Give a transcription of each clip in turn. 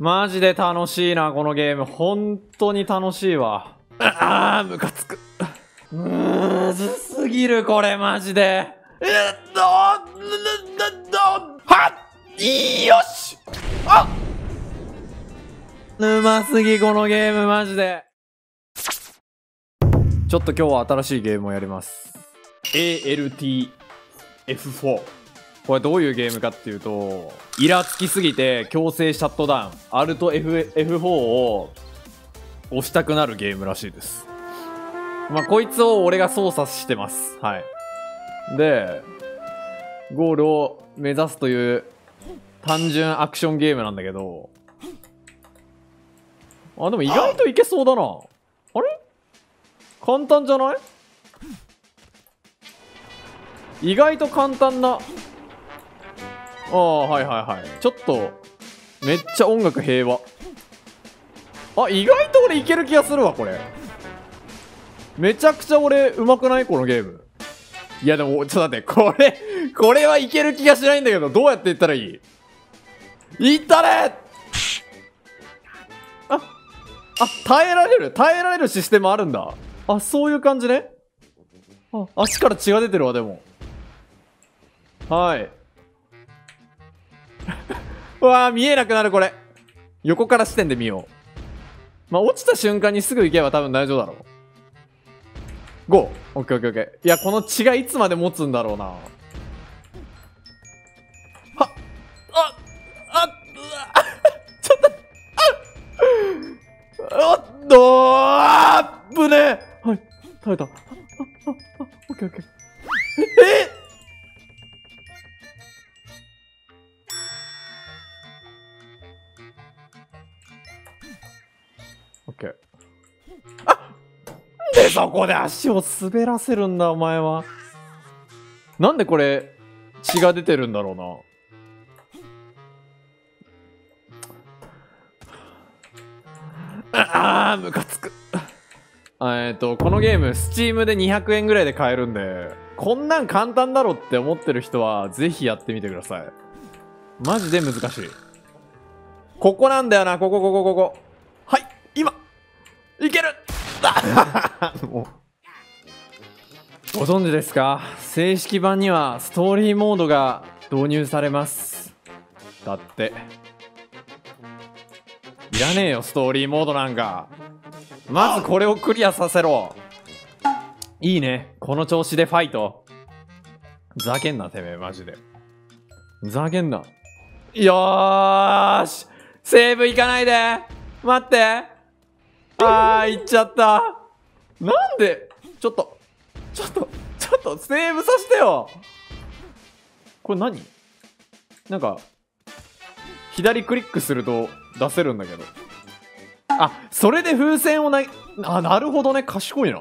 マジで楽しいな、このゲーム。本当に楽しいわ。ああ、ムカつく。むずすぎる、これマジで。はいよし、あっ、うますぎこのゲームマジで。ちょっと今日は新しいゲームをやります。 ALTF4。 これどういうゲームかっていうと、イラつきすぎて強制シャットダウン、 ALTF4 を押したくなるゲームらしいです。まあこいつを俺が操作してます。はい。でゴールを目指すという単純アクションゲームなんだけど、あ、でも意外といけそうだな。あれ？簡単じゃない？意外と簡単な。ああ、はいはいはい。ちょっとめっちゃ音楽平和。あ、意外と俺いける気がするわ。これめちゃくちゃ俺うまくない？このゲーム。いやでもちょっと待って、これはいける気がしないんだけど、どうやっていったらいい？いったれ！あ、耐えられるシステムあるんだ。あ、そういう感じね。あ、足から血が出てるわ、でも。はい。うわー、見えなくなる、これ。横から視点で見よう。まあ、落ちた瞬間にすぐ行けば多分大丈夫だろう。5。オッケーオッケーオッケー。いや、この血がいつまで持つんだろうな。はっ、ちょっと、おっとー、あっぶねー。はい、耐えた。オッケーオッケー。オッケー。あっ、でそこで足を滑らせるんだ、お前は。なんでこれ血が出てるんだろうな。ああ、ムカつく。このゲーム、Steam で200円ぐらいで買えるんで、こんなん簡単だろって思ってる人は、ぜひやってみてください。マジで難しい。ここなんだよな、ここ。はい、今いける。もうご存知ですか？正式版にはストーリーモードが導入されます。だって。いらねえよ、ストーリーモードなんか。まずこれをクリアさせろ。いいね、この調子でファイト。ざけんな、てめえマジでざけんな。よーし、セーブいかないで。待って、あー、いっちゃった。なんでちょっとセーブさせてよ。これ何？なんか左クリックすると出せるんだけど。あ、それで風船をあ、なるほどね、賢いな。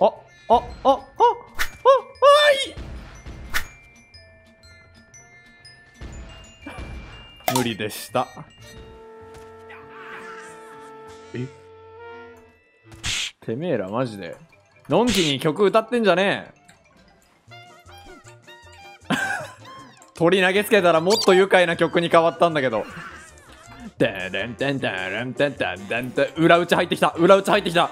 あい無理でした。え、てめえらマジでのんきに曲歌ってんじゃねえ。鳥投げつけたらもっと愉快な曲に変わったんだけど。裏打ち入ってきた、裏打ち入ってきた。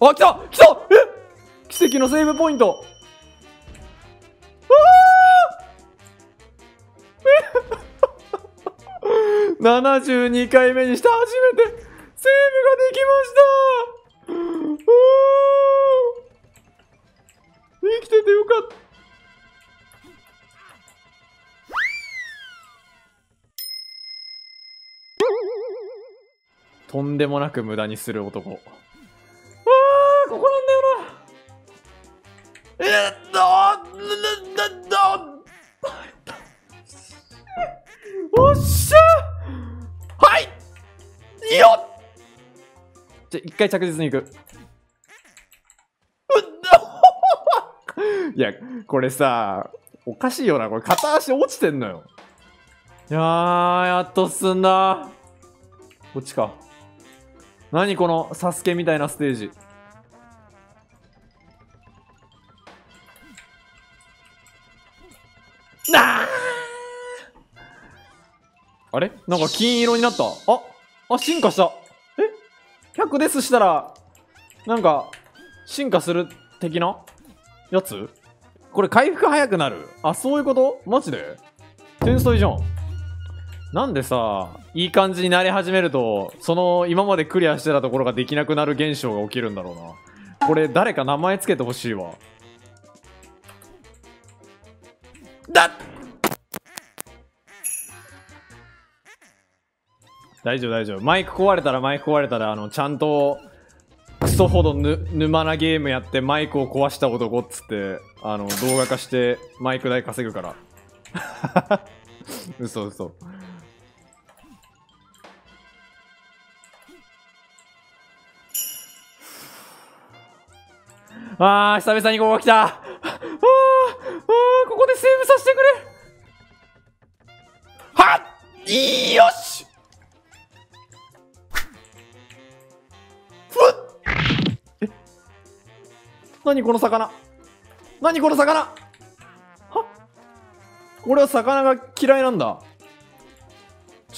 あ、来た。え、奇跡のセーブポイント。72回目にして初めてセーブができました。生きててよかった。とんでもなく無駄にする男。ああ、ここなんだよな。おっしゃ、はい、いいよ。じゃあ一回着実にいく。いや、これさ、おかしいよな。これ片足落ちてんのよ。いやー、やっと進んだ。こっちか。何このサスケみたいなステージ。あれなんか金色になった。あ、進化した。え、100ですしたらなんか進化する的なやつ。これ回復早くなる。あ、そういうこと。マジで天才じゃん。なんでさ、いい感じになり始めるとその今までクリアしてたところができなくなる現象が起きるんだろうな。これ誰か名前つけてほしいわ。だっ、大丈夫大丈夫。マイク壊れたらちゃんとクソほど沼なゲームやってマイクを壊した男っつって動画化してマイク代稼ぐから。嘘嘘。あー、久々にここ来た。ここでセーブさせてくれ。はっ、よし。何この魚、何この魚。はっ、俺は魚が嫌いなんだ。え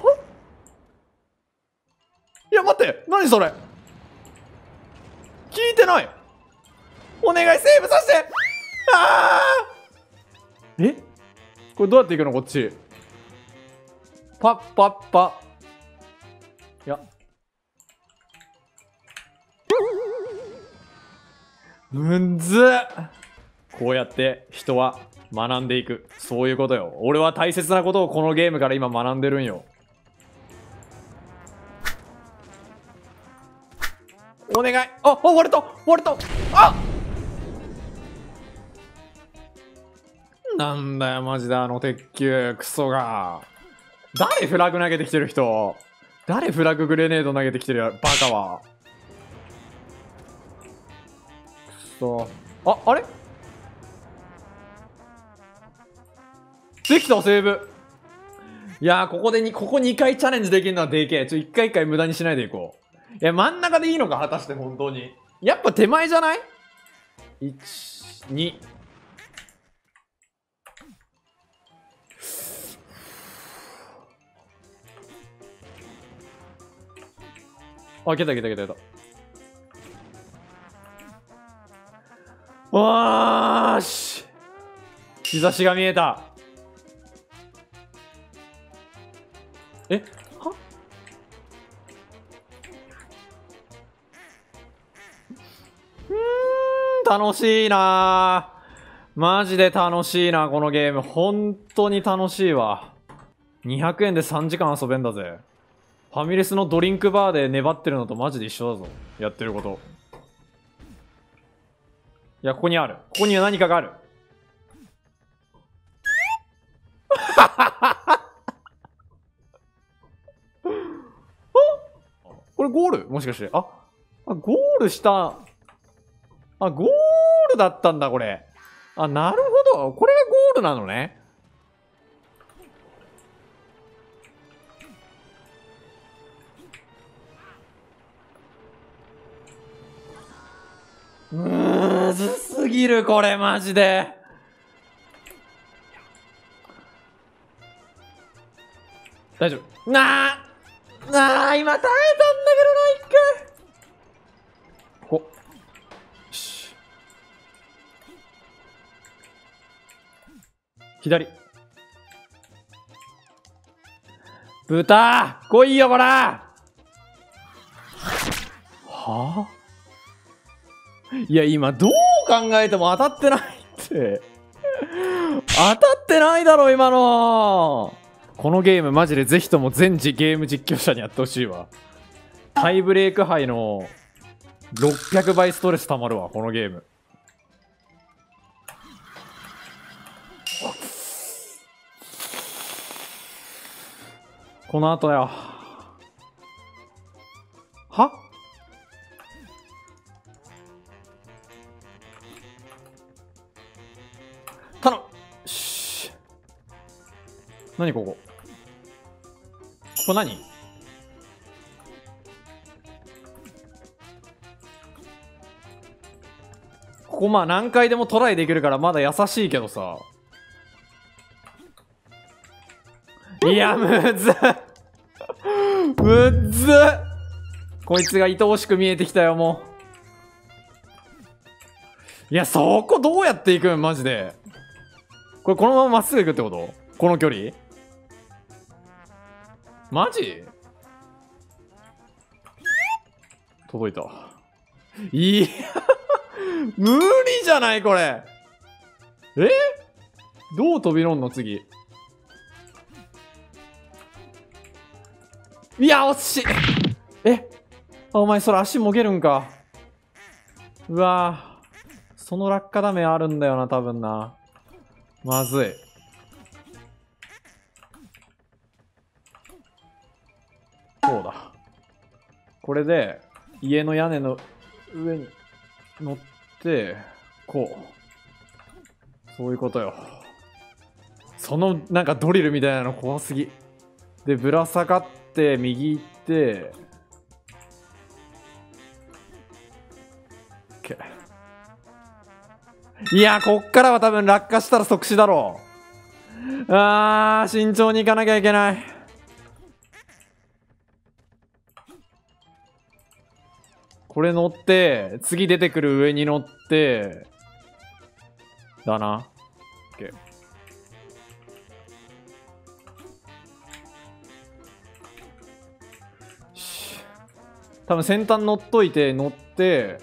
はっ、いや待って、何それ。聞いてない。お願いセーブさせて。あー、え、これどうやっていくの。こっちパッパッパ。いや、むずっ。こうやって人は学んでいく。そういうことよ。俺は大切なことをこのゲームから今学んでるんよ。お願い。あ、割れた割れた。あ、なんだよマジで、鉄球クソが。誰フラグ投げてきてる人、誰フラググレネード投げてきてるや、バカは。あ、あれできたセーブ。いやー、ここ2回チャレンジできるのはでけえ。ちょ、1回1回無駄にしないでいこう。いや、真ん中でいいのか、果たして。本当にやっぱ手前じゃない。12、あ、いけた。わーし、兆しが見えた。えは、楽しいなー。マジで楽しいな、このゲーム。本当に楽しいわ。200円で3時間遊べんだぜ。ファミレスのドリンクバーで粘ってるのとマジで一緒だぞ、やってること。いや、ここにある。ここには何かがある。これゴール、もしかして。ゴールした。ゴールだったんだ、これ。なるほど、これがゴールなのね。むずすぎる、これマジで。大丈夫なあなあ、今耐えたんだけどな、一回。こっし、左。豚来いよ、ほら。はあ、いや、今どう考えても当たってないって。当たってないだろ今の。このゲームマジでぜひとも全ゲーム実況者にやってほしいわ。タイブレーク杯の600倍ストレスたまるわ、このゲーム。この後よ。はっ、何ここ、ここ何。こここまあ何回でもトライできるからまだ優しいけどさ。いや、むずっむずっ、こいつが愛おしく見えてきたよ、もう。いや、そこどうやっていくんマジで。これこのまままっすぐいくってこと？この距離マジ？届いた。いや無理じゃない？これどう飛び乗んの次。いや惜しい。お前それ足もげるんか。うわその落下ダメあるんだよな多分な。まずい。そうだ、これで家の屋根の上に乗ってこう、そういうことよ。そのなんかドリルみたいなの怖すぎで、ぶら下がって右行って OK。 いやこっからは多分落下したら即死だろう。あー慎重に行かなきゃいけない。これ乗って次出てくる上に乗ってだな。 OK。 多分先端乗っといて乗って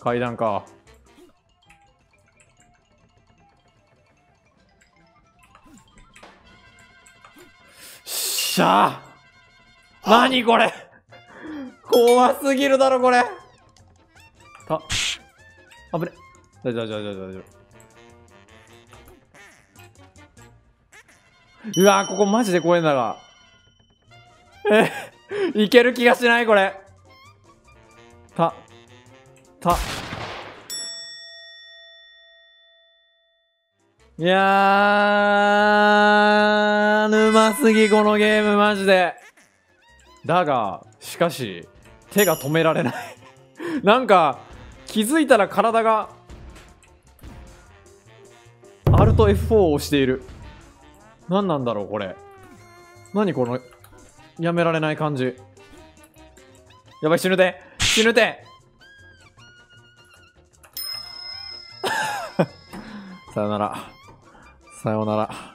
階段か。しゃあ何これ怖すぎるだろこれ。あぶね。大丈夫大丈夫大丈夫大丈夫。うわここマジで怖いんだが。いける気がしないこれ。いやー沼すぎこのゲームマジで。だがしかし手が止められない。なんか気づいたら体がALTF4 を押している。何なんだろうこれ。何このやめられない感じ。やばい死ぬて死ぬて。さよならさよなら。